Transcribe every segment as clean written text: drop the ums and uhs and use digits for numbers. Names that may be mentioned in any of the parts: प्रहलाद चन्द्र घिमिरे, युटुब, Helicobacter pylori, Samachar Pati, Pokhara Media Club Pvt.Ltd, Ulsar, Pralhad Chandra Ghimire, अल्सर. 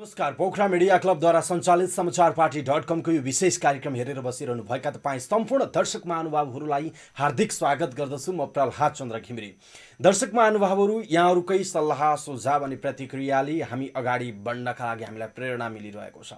नमस्कार Pokhara media club द्वारा सञ्चालित समाचार पार्टी .com को यो विशेष कार्यक्रम हेरेर बसिरहनु भएका तपाई सम्पूर्ण दर्शक महानुभावहरुलाई हार्दिक स्वागत गर्दछु। म प्रहलाद चन्द्र घिमिरे। दर्शक महानुभावहरु, यहाँहरुकै सल्लाह सुझाव अनि प्रतिक्रियाले हामी अगाडि बढ्नका लागि हामीलाई प्रेरणा मिलिरहेको छ।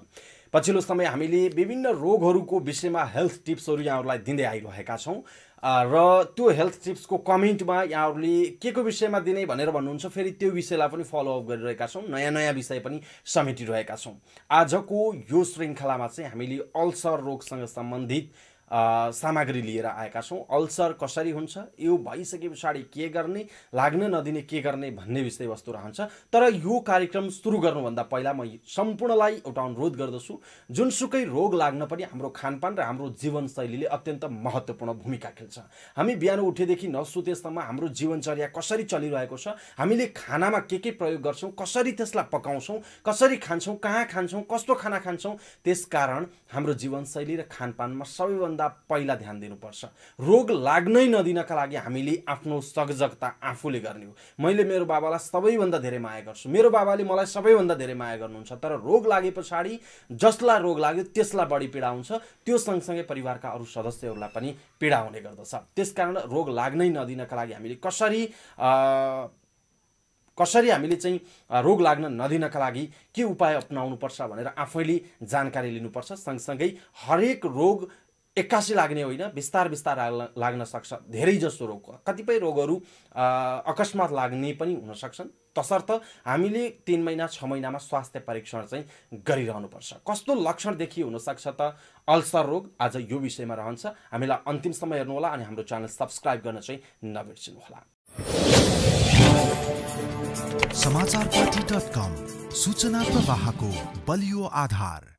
पछिल्लो समय हामीले विभिन्न रोगहरुको विषयमा हेल्थ टिप्सहरु यहाँहरुलाई दिँदै आइरहेका छौं र त्यो हेल्थ टिप्सको कमेन्टमा यहाँहरुले केको विषयमा दिने भनेर भन्नुहुन्छ, फेरि त्यो विषयलाई पनि फलो अप गरिरहेका छौं, नयाँ विषय पनि समेटिरहेका छौं। आजको यो श्रृंखलामा चाहिँ हामीले अल्सर रोगसँग सम्बन्धित सामग्री लिएर आएका छौं। अल्सर कसरी हुन्छ, यो भइसकेपछि के गर्ने, लाग्न नदिने के गर्ने भन्ने विषयवस्तु रहन्छ। तर यो कार्यक्रम सुरु गर्नुभन्दा पहिला म सम्पूर्णलाई एउटा अनुरोध गर्दछु, जुनसुकै रोग लाग्न पनि हाम्रो खानपान र हाम्रो जीवनशैलीले अत्यन्त महत्त्वपूर्ण भूमिका खेल्छ। हामी बिहान उठेदेखि नसुतेसम्म हाम्रो जीवनचर्या कसरी चलिरहेको छ, हामीले खानामा के प्रयोग गर्छौं, कसरी त्यसलाई पकाउँछौं, कसरी खान्छौं, कहाँ खान्छौं, कस्तो खाना खान्छौं, त्यसकारण हाम्रो जीवनशैली र खानपानमा सबैभन्दा पहिला ध्यान दिनुपर्छ। रोग लाग्नै नदिनका लागि हामीले आफ्नो सजगता आफूले गर्ने हो। मैले मेरो बाबालाई सबैभन्दा धेरै माया गर्छु, मेरो बाबाले मलाई सबैभन्दा धेरै माया गर्नुहुन्छ, तर रोग लागेपछि जसलाई रोग लाग्यो त्यसलाई बढी पीडा हुन्छ, त्यो सँगसँगै परिवारका अरू सदस्यहरूलाई पनि पीडा हुने गर्दछ। त्यसकारण रोग लाग्नै नदिनका लागि हामीले कसरी हामीले चाहिँ रोग लाग्न नदिनका लागि के उपाय अपनाउनु पर्छ भनेर आफैले जानकारी लिनुपर्छ। सँगसँगै हरेक रोग एक्कासी लाग्ने होइन, बिस्तार लाग्न सक्छ। धेरै जसो रोग, कतिपय रोगहरू अकस्मात लाग्ने पनि हुन सक्छन्। तसर्थ हामीले 3 महिना 6 महिनामा स्वास्थ्य परीक्षण चाहिँ गरिरहनुपर्छ। कस्तो लक्षण देखि हुन सक्छ त अल्सर रोग, आज यो विषयमा रहन्छ। हामीलाई अन्तिमसम्म हेर्नु होला अनि हाम्रो च्यानल सब्स्क्राइब गर्न चाहिँ नबिर्सिनु होला। समाचार पार्टी .com सूचना प्रवाहको बलियो आधार।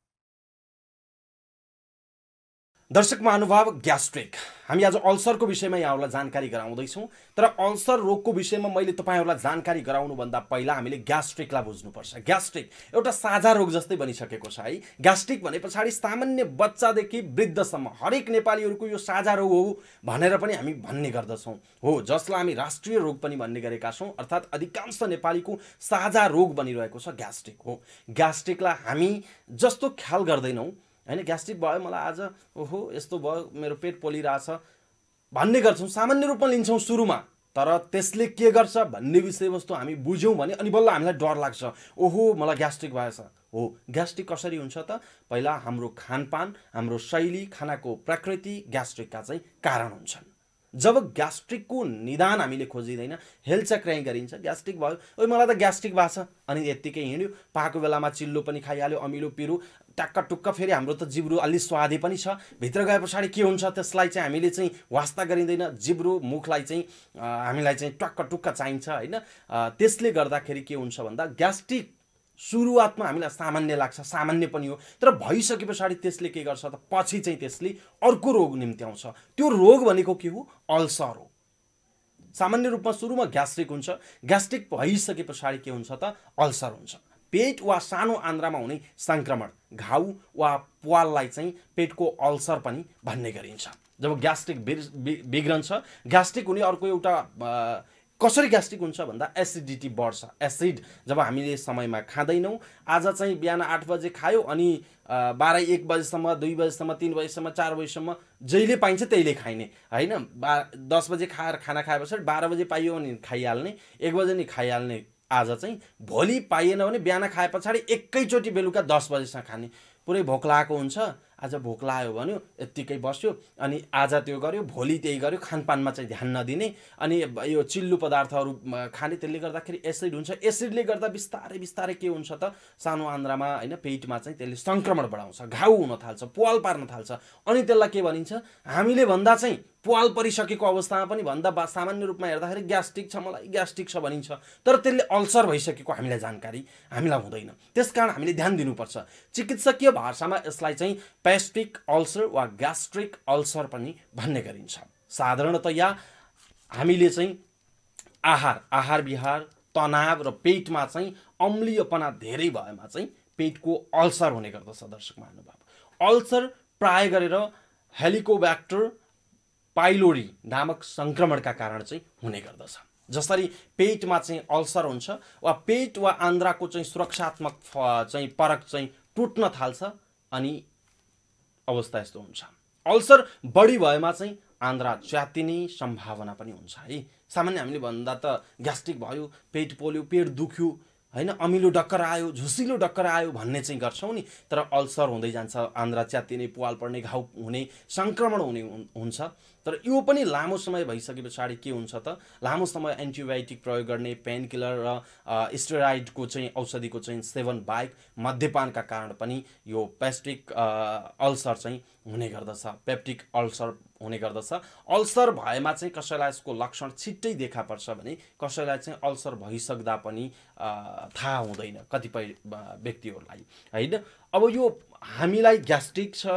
दर्शक महानुभाव, ग्यास्ट्रिक, हामी आज अल्सरको विषयमा यहाँहरुलाई जानकारी गराउँदैछौं। तर अल्सर रोगको विषयमा मैले तपाईहरुलाई जानकारी गराउनुभन्दा पहिला हामीले ग्यास्ट्रिकलाई बुझ्नुपर्छ। ग्यास्ट्रिक एउटा साझा रोग जस्तै बनिसकेको छ है। ग्यास्ट्रिक भनेपछि सामान्य बच्चादेखि वृद्धसम्म हरेक नेपालीहरुको यो साझा रोग हो भनेर पनि हामी भन्ने गर्दछौं। हो, जसलाई हामी राष्ट्रिय रोग पनि भन्ने गरेका छौं। अर्थात अधिकांश नेपालीको साझा रोग बनिरहेको छ ग्यास्ट्रिक हो। ग्यास्ट्रिकलाई हामी जस्तो ख्याल गर्दैनौं हैन। ग्यास्ट्रिक भयो, मलाई आज ओहो यस्तो भयो, मेरो पेट पोलिरहेछ भन्ने गर्छौं, सामान्य रूपमा लिन्छौं सुरुमा। तर त्यसले के गर्छ भन्ने विषयवस्तु हामी बुझ्यौं भने अनि बल्ल हामीलाई डर लाग्छ, ओहो मलाई ग्यास्ट्रिक भएछ। हो, ग्यास्ट्रिक कसरी हुन्छ त? पहिला हाम्रो खानपान, हाम्रो शैली, खानाको प्रकृति ग्यास्ट्रिकका चाहिँ कारण हुन्छन्। जब ग्यास्ट्रिकको निदान हामीले खोजिदैन, हेलचक्राइ गरिन्छ, ग्यास्ट्रिक भयो, ओइ मलाई त ग्यास्ट्रिक भएको छ, अनि यतिकै हिँड्यो, पाएको बेलामा चिल्लो पनि खाइहाल्यो, अमिलो पिरो टक्क टुक्क, फेरि हाम्रो त जिब्रो अलि स्वादे पनि छ, भित्र गएपछि के हुन्छ त्यसलाई चाहिँ हामीले चाहिँ वास्ता गरिँदैन। जिब्रो मुखलाई चाहिँ हामीलाई चाहिँ टक्क टुक्क चाहिन्छ हैन। त्यसले गर्दाखेरि के हुन्छ भन्दा ग्यास्ट्रिक सुरुवातमा हामीलाई सामान्य लाग्छ, सामान्य पनि हो, तर भइसकेपछि त्यसले के गर्छ त पछि चाहिँ त्यसले अर्को रोग निम्त्याउँछ। त्यो रोग भनेको के हो? अल्सर हो। सामान्य रूपमा सुरुमा ग्यास्ट्रिक हुन्छ, ग्यास्ट्रिक भइसकेपछि के हुन्छ त अल्सर हुन्छ। पेट वा सानो आन्द्रामा हुने संक्रमण, घाउ वा प्वाललाई चाहिँ पेटको अल्सर पनि भन्ने गरिन्छ। जब ग्यास्ट्रिक बिग्रन्छ, ग्यास्ट्रिक हुने अर्को एउटा कसरी ग्यास्ट्रिक हुन्छ भन्दा एसिडिटी बढ्छ। एसिड जब हामीले समयमा खाँदैनौँ, आज चाहिँ बिहान 8 बजे खायो अनि 12-1 बजेसम्म, 2 बजेसम्म, 3 बजेसम्म, 4 बजेसम्म जहिले पाइन्छ त्यहिले खाइने हैन। 10 बजे खाएर खाना खाएपछि 12 बजे पाइयो भने खाइहाल्ने, 1 बजे नि खाइहाल्ने। आज चाहिँ भोलि पाइएन भने बिहान खाएपछि एकैचोटी बेलुका 10 बजेसम्म खाने। पुरै भोक लागेको हुन्छ, आज भोक लाग्यो भन्यो, यत्तिकै बस्यो, अनि आज त्यो गर्यो, भोलि त्यही गर्यो, खानपानमा चाहिँ ध्यान नदिने अनि यो चिल्लो पदार्थहरू खाने। त्यसले गर्दाखेरि एसिड हुन्छ। एसिडले गर्दा बिस्तारै के हुन्छ त सानो आन्द्रामा हैन, पेटमा चाहिँ त्यसले संक्रमण बढाउँछ, घाउ हुन थाल्छ, प्वाल पार्न थाल्छ। अनि त्यसलाई के भनिन्छ? हामीले भन्दा चाहिँ प्वाल परिसकेको अवस्थामा पनि भन्दा सामान्य रूपमा हेर्दाखेरि ग्यास्ट्रिक छ, मलाई ग्यास्ट्रिक छ भनिन्छ, तर त्यसले अल्सर भइसकेको हामीलाई जानकारी हामीलाई हुँदैन। त्यसकारण हामीले ध्यान दिनुपर्छ। चिकित्सकीय भाषामा यसलाई चाहिँ ग्यास्ट्रिक अल्सर वा ग्यास्ट्रिक अल्सर पनि भन्ने गरिन्छ। साधारणतया हामीले चाहिँ आहार विहार, तनाव र पेटमा चाहिँ अम्लीयपना धेरै भएमा चाहिँ पेटको अल्सर हुने गर्दछ। दर्शक महानुभाव, अल्सर प्राय गरेर हेलिकोब्याक्टर पाइलोरी नामक संक्रमणका कारण चाहिँ हुने गर्दछ। जसरी पेट मा चाहिँ अल्सर हुन्छ वा पेट वा आन्द्राको चाहिँ सुरक्षात्मक चाहिँ परक चाहिँ टुट्न थाल्छ अनि अवस्था यस्तो हुन्छ अल्सर बढी भएमा चाहिँ आन्द्रा च्यातिने सम्भावना पनि हुन्छ है सामान्य हामीले भन्दा त ग्यास्ट्रिक भयो पेट पोल्यो पेट दुख्यो हैन अमिलो डक्कर आयो झुसिलो डक्कर आयो भन्ने चाहिँ गर्छौं नि तर अल्सर हुँदै जान्छ आन्द्रा च्यातिने पुवाल पर्ने घाउ हुने संक्रमण हुने हुन्छ तर यो पनि लामो समय भइसकेपछि के हुन्छ त लामो समय एन्टिबायोटिक प्रयोग गर्ने पेन किलर र स्टेरॉइडको चाहिँ औषधिको चाहिँ सेवन बाहेक मध्यपानका कारण पनि यो पेप्टिक अल्सर चाहिँ हुने गर्दछ पेप्टिक अल्सर हुने गर्दछ अल्सर भएमा चाहिँ कसैलाई यसको लक्षण छिट्टै देखा पर्छ भने कसैलाई चाहिँ अल्सर भइसक्दा पनि थाहा हुँदैन कतिपय व्यक्तिहरुलाई हैन अब यो हामीलाई ग्यास्ट्रिक छ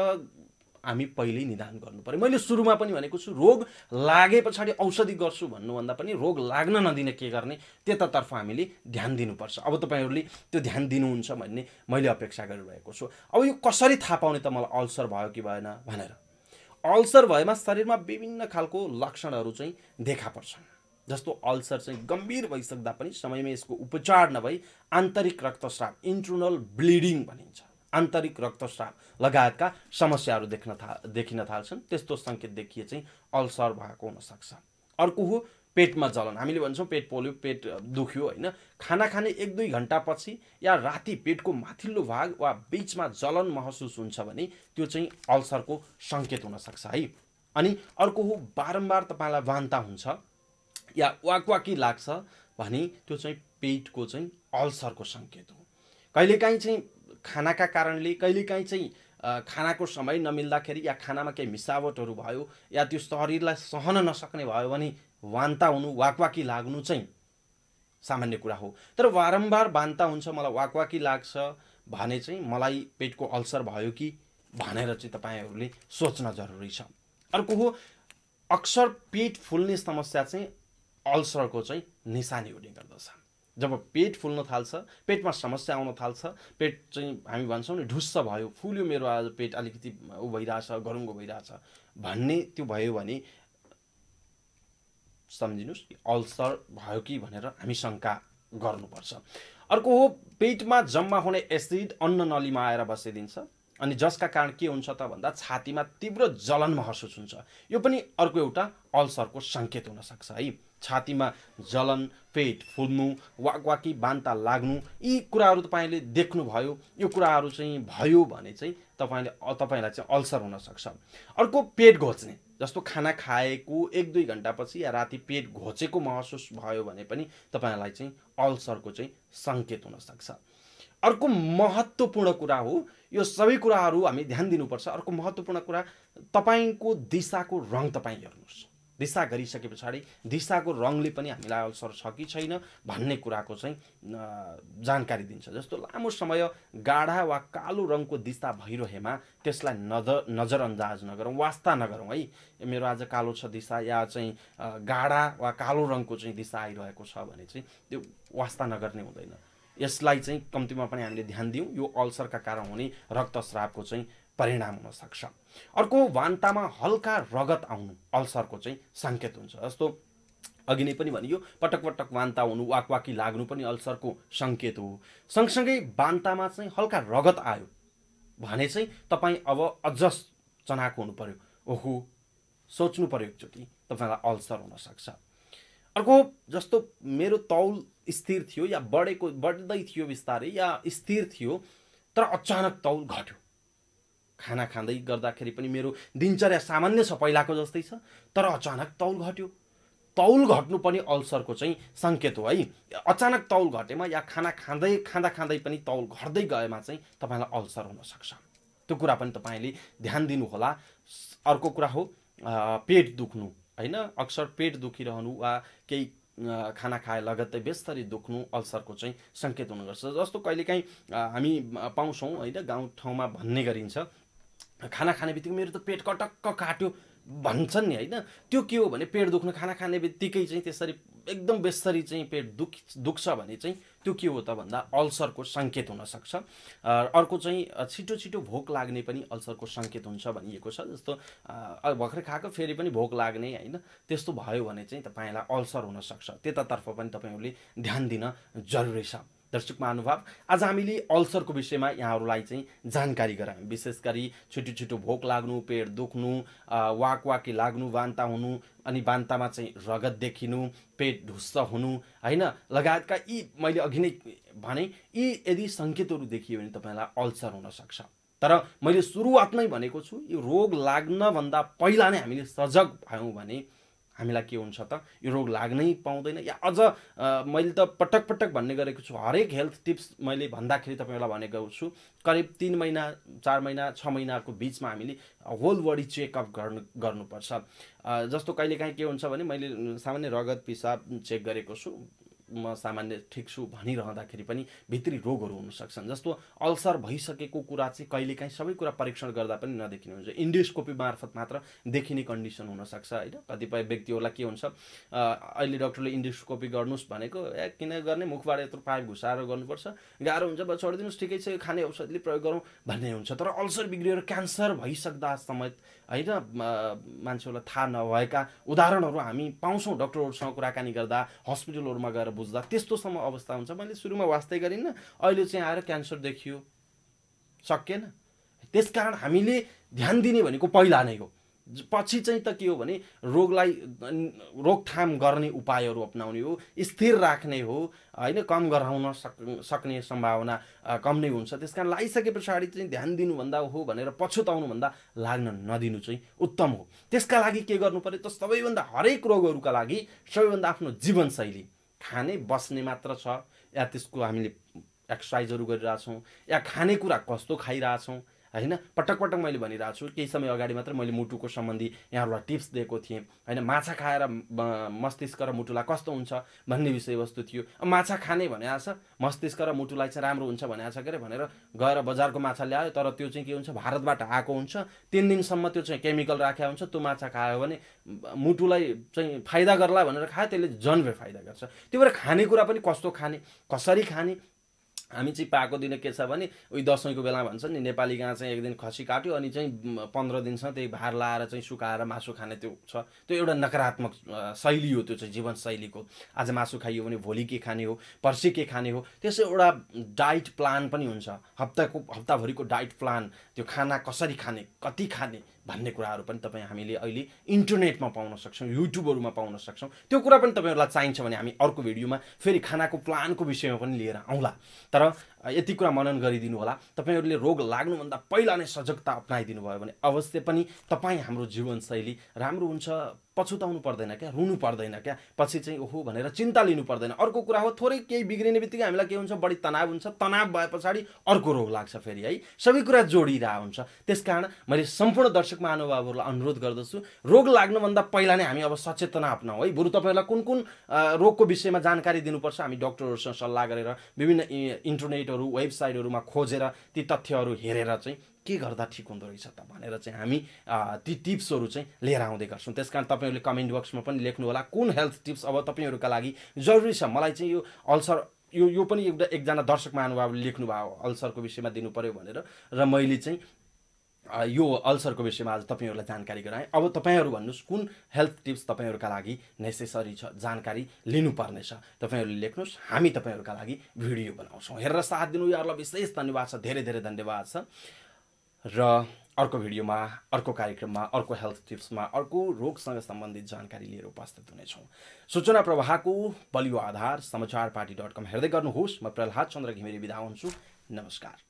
हामी पहिले निदान गर्नु पर्यो मैले सुरुमा पनि भनेको छु रोग लागेपछि औषधि गर्छु भन्नु भन्दा पनि रोग लाग्न नदिने के गर्ने त्यतातर्फ हामीले ध्यान दिनुपर्छ अब तपाईहरुले त्यो ध्यान दिनुहुन्छ भन्ने मैले अपेक्षा गरिरहेको छु अब यो कसरी थाहा पाउने त मलाई अल्सर भयो कि भएन भनेर अल्सर भएमा शरीरमा विभिन्न खालको लक्षणहरु चाहिँ देखा पर्छन् जस्तो अल्सर चाहिँ गम्भीर भइसक्दा पनि समयमै यसको उपचार नभई आन्तरिक रक्तस्राव इन्टर्नल ब्लीडिङ भनिन्छ आन्तरिक रक्तस्राव लगायतका समस्याहरु देखिन थाल्छन् त्यस्तो संकेत देखिए चाहिँ अल्सर भएको हुन सक्छ अर्को हो पेटमा जलन हामीले भन्छौं पेट पोल्यो पेट दुख्यो हैन खाना खाने 1-2 घण्टा पछि या राति पेटको माथिल्लो भाग वा बीचमा जलन महसुस हुन्छ भने त्यो चाहिँ अल्सरको संकेत हुन सक्छ है अनि अर्को हो बारम्बार तपाईलाई वान्ता हुन्छ या वाकवाकी लाग्छ भने त्यो चाहिँ पेटको चाहिँ अल्सरको संकेत हो कहिलेकाहीँ चाहिँ खानाका कारणले कहिलेकाहीँ चाहिँ खानाको समय नमिल्दाखेरि या खानामा केही मिसावटहरु भयो या त्यो शरीरलाई सहन नसक्ने भयो भने वान्ता हुनु वाकवाकी लाग्नु चाहिँ सामान्य कुरा हो तर बारम्बार वान्ता हुन्छ मलाई वाकवाकी लाग्छ भने चाहिँ मलाई पेटको अल्सर भयो कि भनेर चाहिँ तपाईहरुले सोच्न जरुरी छ अर्को हो अक्सर पेट फुल्ने समस्या चाहिँ अल्सरको चाहिँ निशानी हुने गर्दछ जब पेट फुल्न थाल्छ पेटमा समस्या आउन थाल्छ पेट चाहिँ हामी भन्छौं नि ढुस्स भयो फुल्यो मेरो आज पेट अलिकति उ भइराछ गरुङ्गो भइराछ भन्ने त्यो भयो भने समझिनुस् अल्सर भयो कि भनेर हामी शंका गर्नुपर्छ अर्को हो पेटमा जम्मा हुने एसिड अन्न नलीमा आएर बसिदिन्छ अनि जसका कारण के हुन्छ त भन्दा छातीमा तीव्र जलन महसुस हुन्छ यो पनि अर्को एउटा अल्सरको संकेत हुन सक्छ है छातीमा जलन पेट फुल्नु वाकवाकी वान्ता लाग्नु यी कुराहरु तपाईले देख्नु भयो यो कुराहरु चाहिँ भयो भने चाहिँ तपाईलाई चाहिँ अल्सर हुन सक्छ अर्को पेट घोच्ने जस्तो खाना खाएको 1-2 घण्टा पछि या राति पेट घोचेको महसुस भयो भने पनि तपाईलाई चाहिँ अल्सरको चाहिँ संकेत हुन सक्छ अर्को महत्त्वपूर्ण कुरा हो यो सबै कुराहरु हामी ध्यान दिनुपर्छ अर्को महत्त्वपूर्ण कुरा तपाईको दिशाको रङ तपाई हेर्नुस् दिशा गरिसकेपछि दिशाको रङले पनि हामीलाई अल्सर छ कि छैन भन्ने कुराको चाहिँ जानकारी दिन्छ जस्तो लामो समय गाढा वा कालो रङको दिशा भइरहेमा त्यसलाई नजरअन्दाज नगरौं वास्ता नगरौं है मेरो आज कालो छ दिशा या चाहिँ गाढा वा कालो रङको चाहिँ दिशा आइरहेको छ भने चाहिँ त्यो वास्ता नगर्ने हुँदैन यसलाई चाहिँ कम्तिमा पनि हामीले ध्यान दियौं यो अल्सरका कारण हुने रक्तस्रावको चाहिँ परिणाम हुन सक्छ अर्को वान्तामा हल्का रगत आउनु अल्सरको चाहिँ संकेत हुन्छ जस्तो अघि नै पनि भनियो पटक-पटक वान्ता हुनु वाकवाकी लाग्नु पनि अल्सरको संकेत हो सँगसँगै वान्तामा चाहिँ हल्का रगत आयो भने चाहिँ तपाई अब अझ चनाको हुनु पर्यो ओहो सोच्नु पर्यो एकचोटी तपाईलाई अल्सर हुन सक्छ अर्को जस्तो मेरो तौल स्थिर थियो या बढ्दै थियो बिस्तारै या स्थिर थियो तर अचानक तौल घट्यो खाना खाँदै गर्दाखेरि पनि मेरो दिनचर्या सामान्य छ पहिलाको जस्तै छ तर अचानक तौल घट्यो तौल घट्नु पनि अल्सरको चाहिँ संकेत हो है अचानक तौल घटेमा या खाना खाँदै पनि तौल घट्दै गएमा चाहिँ तपाईलाई अल्सर हुन सक्छ त्यो कुरा पनि तपाईले ध्यान दिनु होला अर्को कुरा हो पेट दुख्नु हैन अक्सर पेट दुखिरहनु वा केही खाना खाए लगत्तै बेस्तरी दुख्नु अल्सरको चाहिँ संकेत हुन गर्छ जस्तो कहिलेकाहीँ हामी पाउँछौं हैन गाउँ ठाउँमा भन्ने गरिन्छ खाना खाने बित्तिकै मेरो त पेट कटक्क काट्यो भन्छन् नि हैन त्यो के हो भने पेट दुख्नु खाना खाने बित्तिकै चाहिँ त्यसरी एकदम बेसरी चाहिँ पेट दुख्छ भने चाहिँ त्यो के हो त भन्दा अल्सरको संकेत हुन सक्छ। अर्को चाहिँ छिटो छिटो भोक लाग्ने पनि अल्सरको संकेत हुन्छ भनिएको छ। जस्तो भर्खरै खाएको फेरि पनि भोक लाग्ने हैन, त्यस्तो भयो भने चाहिँ तपाईलाई अल्सर हुन सक्छ। त्यतातर्फ पनि तपाईहरुले ध्यान दिन जरुरी छ। दर्शक महानुभाव, आज हामीले अल्सरको विषयमा यहाँहरुलाई चाहिँ जानकारी गरायौं। विशेष गरी छिटो छिटो भोक लाग्नु, पेट दुख्नु, वाकवाकी लाग्नु, वान्ता हुनु अनि वान्तामा चाहिँ रगत देखिनु, पेट ढुस्स हुनु हैन लगायतका यी मैले अघि नै भने यी यदि संकेतहरु देखियो भने तपाईलाई अल्सर हुन सक्छ। तर मैले सुरुवातमै भनेको छु यो रोग लाग्न भन्दा पहिला नै हामीले सजग भयौं भने हामीलाई के हुन्छ त यो रोग लाग्नै पाउँदैन। या अझ मैले त पटक पटक भन्ने गरेको छु, हरेक हेल्थ टिप्स मैले भन्दाखेरि तपाईहरुलाई भनेको छु करिब 3 महिना 4 महिना 6 महिनाको बीचमा हामीले होल बडी चेकअप गर्नुपर्छ। जस्तो कहिलेकाहीँ के हुन्छ भने मैले सामान्य रगत पिसाब चेक गरेको छु, म सामान्य ठीक छु भनिरहँदाखेरि पनि भित्री रोगहरु हुन सक्छन्। जस्तो अल्सर भइसकेको कुरा चाहिँ कहिलेकाहीँ सबै कुरा परीक्षण गर्दा पनि नदेखिने हुन्छ, एन्डोस्कोपी मार्फत मात्र देखिने कन्डिसन हुन सक्छ हैन। कतिपय व्यक्तिहरुलाई के हुन्छ अहिले डाक्टरले एन्डोस्कोपी गर्नुस् भनेको किन गर्ने, मुखबाट यत्रो पाइप घुसाएर गर्नुपर्छ, गाह्रो हुन्छ, बस छोडिदिनुस्, ठिकै छ खाने औषधिले प्रयोग गरौँ भन्ने हुन्छ। तर अल्सर बिग्रिएर क्यान्सर भइसक्दा समेत हैन मान्छेहरुलाई थाहा नभएका उदाहरणहरु हामी पाउँछौँ डाक्टरहरुसँग कुराकानी गर्दा, अस्पतालहरुमा गएर बुझ्दा त्यस्तोसम्म अवस्था हुन्छ। मैले सुरुमा वास्तै गरिन, अहिले चाहिँ आएर क्यान्सर देखियो, सकेन। त्यसकारण हामीले ध्यान दिने भनेको पहिला नै हो। पछि चाहिँ त के हो भने रोगलाई रोकथाम गर्ने उपायहरु अपनाउने हो, स्थिर राख्ने हो हैन, कम गराउन सक्ने सम्भावना कम नै हुन्छ। त्यसकारण लागिसके पछाडी चाहिँ ध्यान दिनु भन्दा हो भनेर पछुताउनु भन्दा लाग्न नदिनु चाहिँ उत्तम हो। त्यसका लागि के गर्नु पर्यो त सबैभन्दा हरेक रोगहरुका लागि सबैभन्दा आफ्नो जीवनशैली, खाने बस्ने मात्र छ या त्यसको हामीले एक्सरसाइजहरु गरिरा छौं या खाने कुरा कस्तो खाइरा छौं हैन। पटक पटक मैले भनिरा छु, केही समय अगाडि मात्र मैले मुटुको सम्बन्धी यहाँहरुलाई टिप्स दिएको थिए हैन। माछा खाएर मस्तिष्क र मुटुलाई कस्तो हुन्छ भन्ने विषयवस्तु थियो। माछा खाने भनेआ छ मस्तिष्क र मुटुलाई चाहिँ राम्रो हुन्छ भनेआ छ के भनेर गएर बजारको माछा ल्यायो, तर त्यो चाहिँ के हुन्छ भारतबाट आएको हुन्छ, 3 दिनसम्म त्यो चाहिँ केमिकल राख्या हुन्छ। त्यो माछा खायो भने मुटुलाई चाहिँ फाइदा गर्ला भनेर खायो, त्यसले जनबे फाइदा गर्छ। त्यो भएर खाने कुरा पनि कस्तो खाने, कसरी खाने। हामी चाहिँ पाएको दिन के छ भने उही दशैंको बेला भन्छन् नि नेपाली गाँ चाहिँ एक दिन खसी काट्यो अनि चाहिँ 15 दिनसम्म त्यही भार लाएर चाहिँ सुकाएर मासु खाने त्यो छ। त्यो एउटा नकारात्मक शैली हो, त्यो चाहिँ जीवनशैलीको। आज मासु खाइयो भने भोलि के खाने हो, पर्सी के खाने हो, त्यसै एउटा डाइट प्लान पनि हुन्छ। हप्ताभरिको डाइट प्लान, त्यो खाना कसरी खाने, कति खाने भन्ने कुराहरु पनि तपाई हामीले अहिले इन्टरनेटमा पाउन सक्छौं, युट्युबहरुमा पाउन सक्छौं। त्यो कुरा पनि तपाईहरुलाई चाहिन्छ भने हामी अर्को भिडियोमा फेरि खानाको प्लानको विषयमा पनि लिएर आउँला। तर यति कुरा मनन गरिदिनु होला, तपाईहरुले रोग लाग्नु भन्दा पहिला नै सजगता अपनाइदिनु भयो भने अवश्य पनि तपाई हाम्रो जीवनशैली राम्रो हुन्छ, पछुताउनु पर्दैन क्या, रुनु पर्दैन क्या, पछि चाहिँ ओहो भनेर चिन्ता लिनु पर्दैन। अर्को कुरा हो थोरै केही बिग्रिनेबित्तिकै हामीलाई के हुन्छ बढी तनाव हुन्छ, तनाव भएपछि अर्को रोग लाग्छ फेरि है, सबै कुरा जोडिरा हुन्छ। त्यसकारण मैले सम्पूर्ण दर्शक महानुभावहरुलाई अनुरोध गर्दछु रोग लाग्नु भन्दा पहिला नै हामी अब सचेतना अपनाऊ है। बरु तपाईहरुलाई कुन कुन रोगको विषयमा जानकारी दिनुपर्छ हामी डाक्टरहरुसँग सल्लाह गरेर विभिन्न इन्टरनेटहरु वेबसाइटहरुमा खोजेर ती तथ्यहरु हेरेर चाहिँ के गर्दा ठीक हुन्छ रहेछ त भनेर चाहिँ हामी ती टिप्सहरु चाहिँ लिएर आउँदै गर्छौं। त्यसकारण तपाईहरुले कमेन्ट बक्समा पनि लेख्नु होला कुन हेल्थ टिप्स अब तपाईहरुका लागि जरुरी छ। मलाई चाहिँ यो अल्सर यो पनि एकजना दर्शक महानुभावले लेख्नु भयो अल्सरको विषयमा दिनु पर्यो भनेर, र मैले चाहिँ यो अल्सरको विषयमा आज तपाईहरुलाई जानकारी गराए। अब तपाईहरु भन्नुस् कुन हेल्थ टिप्स तपाईहरुका लागि नेसेसरी छ, जानकारी लिनु पर्ने छ, तपाईहरुले लेख्नुस्, हामी तपाईहरुका लागि भिडियो बनाउँछौं। हेरेर साथ दिनु यहाँहरुलाई विशेष धन्यवाद छ, धेरै धेरै धन्यवाद छ। र अर्को भिडियोमा, अर्को कार्यक्रममा, अर्को हेल्थ टिप्समा, अर्को रोगसँग सम्बन्धित जानकारी लिएर उपस्थित हुनेछौं। सूचना प्रवाहको बलियो आधार समाचार पार्टी.com हेर्दै गर्नुहोस्। म प्रल्हाद चन्द्र घिमिरे बिदा हुन्छु। नमस्कार।